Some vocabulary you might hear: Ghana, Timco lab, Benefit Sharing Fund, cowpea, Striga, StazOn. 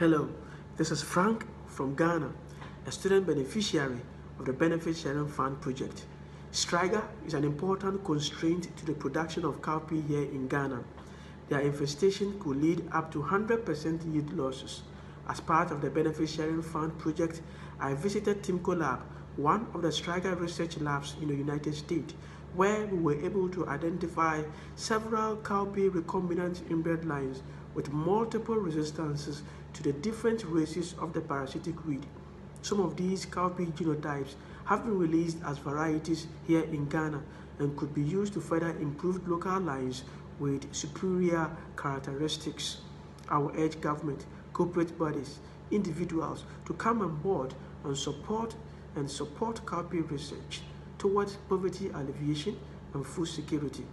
Hello, this is Frank from Ghana, a student beneficiary of the Benefit Sharing Fund project. Striga is an important constraint to the production of cowpea here in Ghana. Their infestation could lead up to 100% yield losses. As part of the Benefit Sharing Fund project, I visited Timco Lab, one of the Striga research labs in the United States, where we were able to identify several cowpea recombinant inbred lines with multiple resistances to the different races of the parasitic weed. Some of these cowpea genotypes have been released as varieties here in Ghana and could be used to further improve local lines with superior characteristics. I would urge government, corporate bodies, individuals to come on board and support cowpea research towards poverty alleviation and food security.